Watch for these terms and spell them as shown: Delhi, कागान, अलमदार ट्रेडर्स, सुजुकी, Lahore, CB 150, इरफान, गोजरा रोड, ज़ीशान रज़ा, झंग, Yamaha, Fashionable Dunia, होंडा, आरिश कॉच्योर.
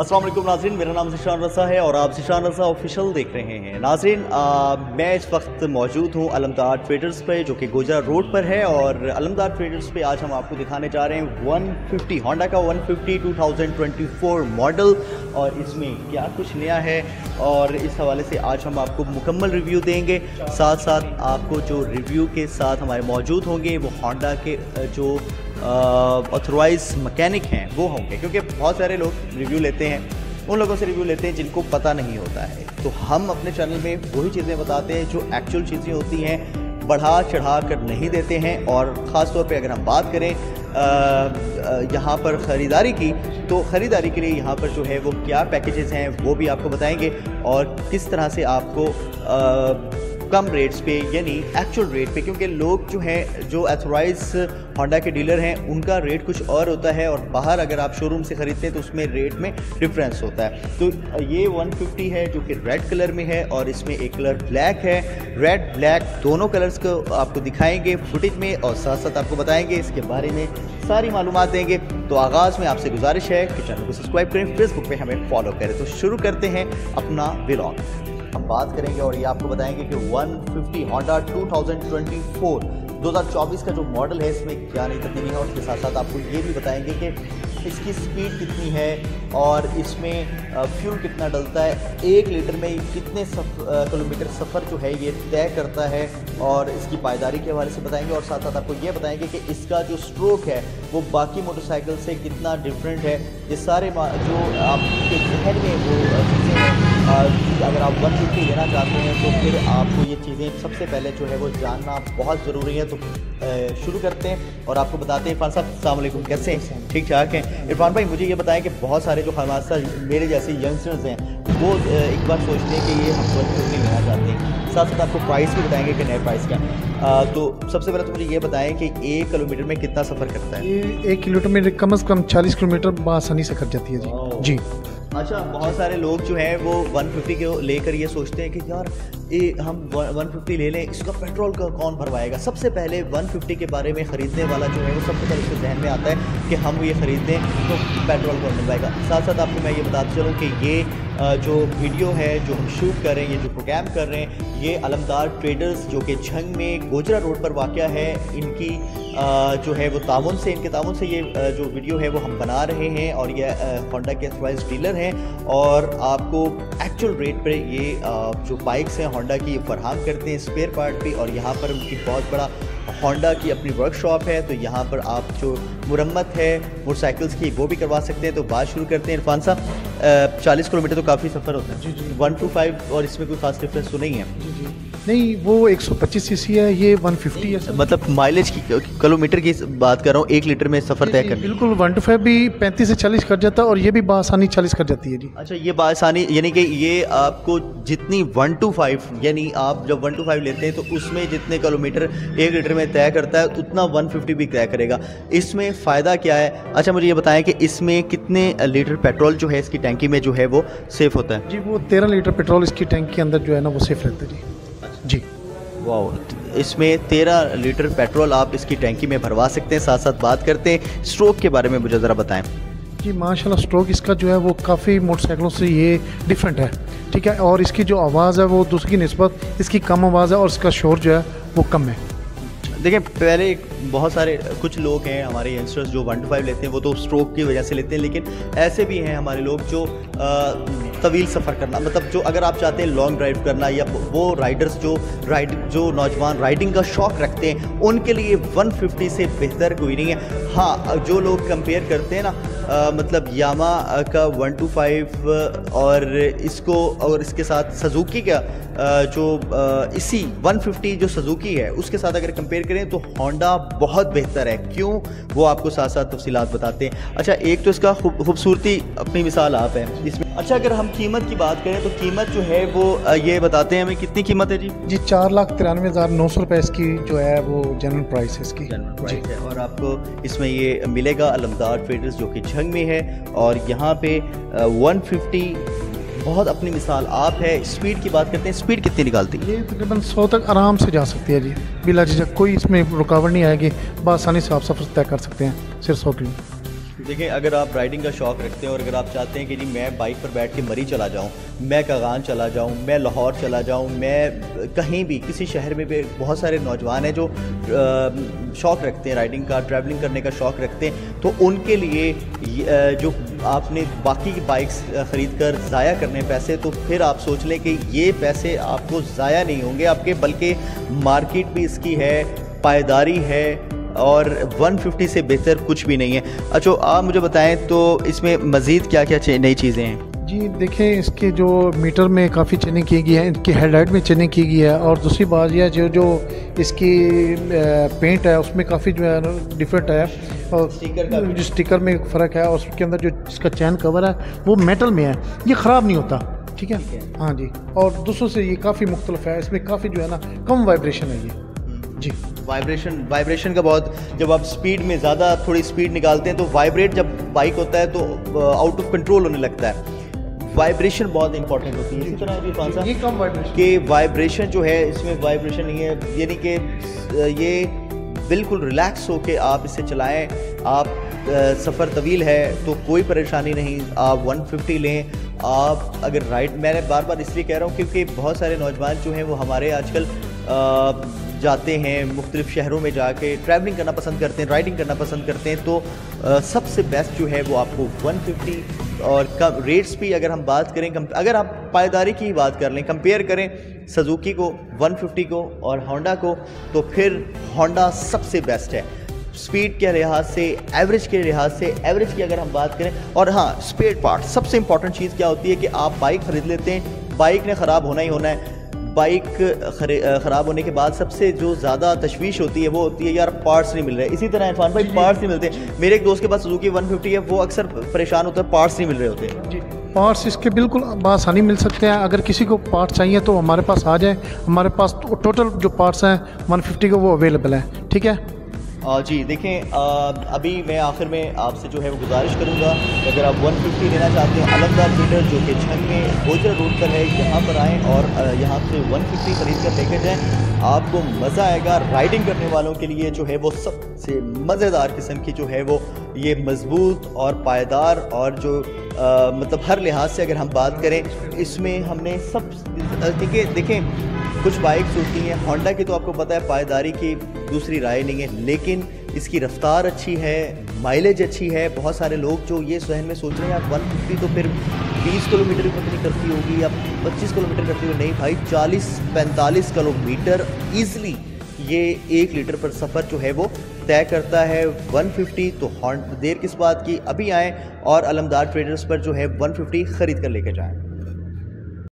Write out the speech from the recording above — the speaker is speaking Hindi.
अस्सलाम वालेकुम नाज़रीन, मेरा नाम ज़ीशान रज़ा है और आप ज़ीशान रज़ा ऑफिशियल देख रहे हैं। नाज़रीन, मैं इस वक्त मौजूद हूँ अलमदार ट्रेडर्स पर, जो कि गोजरा रोड पर है। और अलमदार ट्रेडर्स पे आज हम आपको दिखाने जा रहे हैं 150 होंडा का 150 2024 मॉडल, और इसमें क्या कुछ नया है, और इस हवाले से आज हम आपको मुकम्मल रिव्यू देंगे। साथ साथ आपको जो रिव्यू के साथ हमारे मौजूद होंगे वो होंडा के जो ऑथराइज मैकेनिक हैं वो होंगे, क्योंकि बहुत सारे लोग रिव्यू लेते हैं, उन लोगों से रिव्यू लेते हैं जिनको पता नहीं होता है। तो हम अपने चैनल में वही चीज़ें बताते हैं जो एक्चुअल चीज़ें होती हैं, बढ़ा चढ़ा कर नहीं देते हैं। और ख़ास तौर पे अगर हम बात करें यहाँ पर ख़रीदारी की, तो ख़रीदारी के लिए यहाँ पर जो है वो क्या पैकेजेस हैं वो भी आपको बताएँगे, और किस तरह से आपको कम रेट्स पे यानी एक्चुअल रेट पे, क्योंकि लोग जो हैं जो ऑथराइज होंडा के डीलर हैं उनका रेट कुछ और होता है, और बाहर अगर आप शोरूम से ख़रीदते हैं तो उसमें रेट में डिफरेंस होता है। तो ये 150 है जो कि रेड कलर में है, और इसमें एक कलर ब्लैक है। रेड ब्लैक दोनों कलर्स को आपको दिखाएंगे फुटेज में, और साथ साथ आपको बताएंगे इसके बारे में सारी मालूमात देंगे। तो आगाज़ में आपसे गुजारिश है कि चैनल को सब्सक्राइब करें, फेसबुक पर हमें फॉलो करें। तो शुरू करते हैं अपना व्लॉग, हम बात करेंगे और ये आपको बताएंगे कि 150 होंडा 2024 का जो मॉडल है इसमें क्या नई तब्दीली है, और इसके साथ साथ आपको ये भी बताएंगे कि इसकी स्पीड कितनी है और इसमें फ्यूल कितना डलता है, 1 लीटर में कितने किलोमीटर सफ़र जो है ये तय करता है, और इसकी पायदारी के हवाले से बताएंगे। और साथ साथ आपको ये बताएंगे कि इसका जो स्ट्रोक है वो बाकी मोटरसाइकिल से कितना डिफरेंट है। ये सारे जो आपके जहन में वो चीज़ें हैं, अगर आप 150 लेना चाहते हैं तो फिर आपको ये चीज़ें सबसे पहले जो है वो जानना बहुत ज़रूरी है। तो शुरू करते हैं और आपको बताते हैं। इरफान साहब, अस्सलाम वालेकुम, कैसे हैं? ठीक ठाक हैं। इरफान भाई, मुझे ये बताएं कि बहुत सारे जो खासा मेरे जैसे यंगस्टर्स हैं वो एक बार सोचते हैं कि ये हम 150 लेना चाहते हैं, साथ साथ आपको प्राइस भी बताएँगे कि नए प्राइस का। तो सबसे पहले तो मुझे ये बताएँ कि 1 किलोमीटर में कितना सफ़र करता है? ये 1 किलोमीटर कम से कम 40 किलोमीटर आसानी से कर जाती है जी। अच्छा, बहुत सारे लोग जो हैं वो 150 को लेकर ये सोचते हैं कि यार ये हम 150 ले लें, इसका पेट्रोल का कौन भरवाएगा। सबसे पहले 150 के बारे में ख़रीदने वाला जो है वो सबसे पहले उसके जहन में आता है कि हम ये ख़रीद दें तो पेट्रोल कौन भरवाएगा। साथ साथ आपको मैं ये बताते चलूँ कि ये जो वीडियो है जो हम शूट कर रहे हैं, ये जो प्रोग्राम कर रहे हैं, ये अलमदार ट्रेडर्स जो कि झंग में गोजरा रोड पर वाक़या है, इनकी जो है वो ताउन से, इनके ताउन से ये जो वीडियो है वो हम बना रहे हैं। और ये होंडा के ऑथराइज्ड डीलर हैं, और आपको एक्चुअल रेट पर ये जो बाइक्स हैं होंडा की फरहम करते हैं, स्पेयर पार्ट भी। और यहाँ पर उनकी बहुत बड़ा होंडा की अपनी वर्कशॉप है, तो यहाँ पर आप जो मुरम्मत है मोटरसाइकिल्स की वो भी करवा सकते हैं। तो बात शुरू करते हैं। इरफान साहब, 40 किलोमीटर तो काफ़ी सफ़र होता है जी। 125 और इसमें कोई खास डिफरेंस तो नहीं है? जी नहीं, वो 125 सीसी है, ये 150 है। मतलब माइलेज की, किलोमीटर की बात कर रहा हूँ, 1 लीटर में सफ़र तय कर। बिल्कुल, 125 भी 35 से 40 कर जाता है, और ये भी बासानी 40 कर जाती है जी। अच्छा, ये बासानी यानी कि ये आपको जितनी 125 यानी आप जब 125 लेते हैं तो उसमें जितने किलोमीटर 1 लीटर में तय करता है उतना 150 भी तय करेगा। इसमें फ़ायदा क्या है? अच्छा, मुझे ये बताएं कि इसमें कितने लीटर पेट्रोल जो है इसकी टैंकी में जो है वो सेफ़ होता है? जी, वो 13 लीटर पेट्रोल इसकी टैंकी के अंदर जो है ना वो सेफ़ रहता है जी। जी वाह, इसमें 13 लीटर पेट्रोल आप इसकी टैंकी में भरवा सकते हैं। साथ साथ बात करते हैं स्ट्रोक के बारे में, मुझे ज़रा बताएं। जी माशाल्लाह, स्ट्रोक इसका जो है वो काफ़ी मोटरसाइकिलों से ये डिफरेंट है, ठीक है। और इसकी जो आवाज़ है वो दूसरी की निस्बत इसकी कम आवाज़ है, और इसका शोर जो है वो कम है। देखिए, पहले बहुत सारे कुछ लोग हैं हमारे यंगस्टर्स जो 125 लेते हैं वो तो स्ट्रोक की वजह से लेते हैं, लेकिन ऐसे भी हैं हमारे लोग जो तवील सफ़र करना, मतलब जो अगर आप चाहते हैं लॉन्ग ड्राइव करना, या वो राइडर्स जो नौजवान राइडिंग का शौक़ रखते हैं उनके लिए 150 से बेहतर कोई नहीं है। हाँ, जो लोग कंपेयर करते हैं ना मतलब यामा का 125 और इसको, और इसके साथ सुजुकी का जो इसी 150 जो सुजुकी है उसके साथ अगर कंपेयर करें तो होंडा बहुत बेहतर है। क्यों, वो आपको साथ साथ तफसीलात बताते हैं। अच्छा, एक तो इसका खूबसूरती अपनी मिसाल आप है इसमें। अच्छा, अगर हम कीमत की बात करें तो कीमत जो है वो ये बताते हैं हमें कितनी कीमत है जी? जी 4,93,900 रुपये इसकी जो है वो जनरल प्राइस है इसकी। जनरल प्राइस है, और आपको इसमें ये मिलेगा अलमदार ट्रेडर्स जो कि झंग में है, और यहाँ पे 150 बहुत अपनी मिसाल आप है। स्पीड की बात करते हैं, स्पीड कितनी निकालती है? ये तकरीबन 100 तक आराम से जा सकती है जी, बिला झिझक, कोई इसमें रुकावट नहीं आएगी, बआसानी से आप सफ़र तय कर सकते हैं सिर्फ 100 किलोमीटर। देखें, अगर आप राइडिंग का शौक़ रखते हैं और अगर आप चाहते हैं कि जी मैं बाइक पर बैठ के मरी चला जाऊँ, मैं कागान चला जाऊँ, मैं लाहौर चला जाऊँ, मैं कहीं भी किसी शहर में भी, बहुत सारे नौजवान हैं जो शौक़ रखते हैं राइडिंग का, ट्रैवलिंग करने का शौक़ रखते हैं, तो उनके लिए जो आपने बाकी की बाइक्स ख़रीद कर ज़ाया करने पैसे, तो फिर आप सोच लें कि ये पैसे आपको ज़ाया नहीं होंगे आपके, बल्कि मार्केट भी इसकी है, पायदारी है और 150 से बेहतर कुछ भी नहीं है। अच्छा, आप मुझे बताएं तो इसमें मज़ीद क्या क्या नई चीज़ें हैं? जी देखें, इसके जो मीटर में काफ़ी चेनिंग की गई है, इनकी हेडलाइट में चेनिंग की गई है, और दूसरी बात यह जो इसकी पेंट है उसमें काफ़ी जो है डिफरेंट है, और जो स्टिकर में फ़र्क है, और उसके अंदर जो इसका चैन कवर है वो मेटल में है, ये ख़राब नहीं होता। ठीक है, हाँ जी, और दूसरों से ये काफ़ी मुख्तलिफ है, इसमें काफ़ी जो है ना कम वाइब्रेशन है ये। जी वाइब्रेशन का बहुत, जब आप स्पीड में ज़्यादा थोड़ी स्पीड निकालते हैं तो वाइब्रेट जब बाइक होता है तो आउट ऑफ कंट्रोल होने लगता है, वाइब्रेशन बहुत इंपॉर्टेंट होती है। इसी तरह ये कम वाइब्रेशन कि वाइब्रेशन जो है इसमें वाइब्रेशन नहीं है, यानी कि ये बिल्कुल रिलैक्स हो के आप इसे चलाएं। आप सफ़र तवील है तो कोई परेशानी नहीं, आप 150 लें। आप अगर राइड, मैंने बार बार इसलिए कह रहा हूँ क्योंकि बहुत सारे नौजवान जो हैं वो हमारे आजकल जाते हैं मुख्तलिफ़ शहरों में, जाके ट्रैवलिंग करना पसंद करते हैं, राइडिंग करना पसंद करते हैं, तो सबसे बेस्ट जो है वो आपको 150 और कम रेट्स भी। अगर हम बात करें अगर आप पायदारी की बात कर लें, कंपेयर करें सुजुकी को, 150 को और होंडा को, तो फिर होंडा सबसे बेस्ट है स्पीड के लिहाज से, एवरेज के लिहाज से। एवरेज की अगर हम बात करें, और हाँ स्पेयर पार्ट, सबसे इंपॉर्टेंट चीज़ क्या होती है कि आप बाइक ख़रीद लेते हैं, बाइक ने ख़राब होना ही होना है। बाइक ख़राब होने के बाद सबसे जो ज़्यादा तशवीश होती है वो होती है यार पार्ट्स नहीं मिल रहे। इसी तरह इरफान भाई पार्ट्स नहीं मिलते, मेरे एक दोस्त के पास सुजुकी 150 है, वो अक्सर परेशान होता है पार्ट्स नहीं मिल रहे होते। जी पार्ट्स इसके बिल्कुल आसानी मिल सकते हैं, अगर किसी को पार्ट्स चाहिए तो हमारे पास आ जाए, हमारे पास टोटल जो पार्ट्स हैं 150 के वो अवेलेबल हैं। ठीक है जी, देखें अभी मैं आखिर में आपसे जो है वो गुजारिश करूंगा, अगर आप 150 लेना चाहते हैं, अलमदार ट्रेडर्स जो कि झंग में गोजरा रोड पर है, यहाँ पर आएँ और यहाँ से 150 खरीद कर लेकर जाएँ, आपको मज़ा आएगा। राइडिंग करने वालों के लिए जो है वो सबसे मज़ेदार किस्म की जो है वो ये मज़बूत और पायदार, और जो मतलब हर लिहाज से अगर हम बात करें इसमें हमने सब देखें कुछ बाइक्स होती हैं, होंडा की तो आपको पता है पायदारी की दूसरी राय नहीं है, लेकिन इसकी रफ्तार अच्छी है, माइलेज अच्छी है। बहुत सारे लोग जो ये जहन में सोच रहे हैं आप 150 तो फिर 20 किलोमीटर पतली करती होगी या 25 किलोमीटर करती होगी, नहीं भाई 40-45 किलोमीटर ईज़िली ये 1 लीटर पर सफ़र जो है वो तय करता है 150। तो देर किस बात की, अभी आएँ और अलमदार ट्रेडर्स पर जो है 150 ख़रीद कर लेकर जाएँ।